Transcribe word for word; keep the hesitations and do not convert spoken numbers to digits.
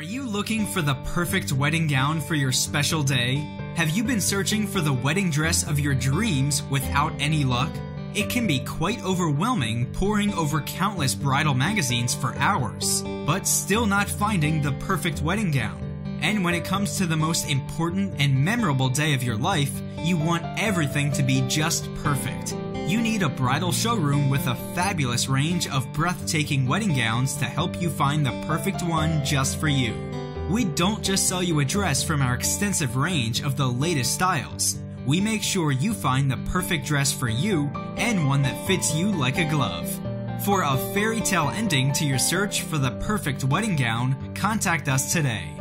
Are you looking for the perfect wedding gown for your special day? Have you been searching for the wedding dress of your dreams without any luck? It can be quite overwhelming poring over countless bridal magazines for hours, but still not finding the perfect wedding gown. And when it comes to the most important and memorable day of your life, you want everything to be just perfect. You need a bridal showroom with a fabulous range of breathtaking wedding gowns to help you find the perfect one just for you. We don't just sell you a dress from our extensive range of the latest styles. We make sure you find the perfect dress for you and one that fits you like a glove. For a fairy tale ending to your search for the perfect wedding gown, contact us today.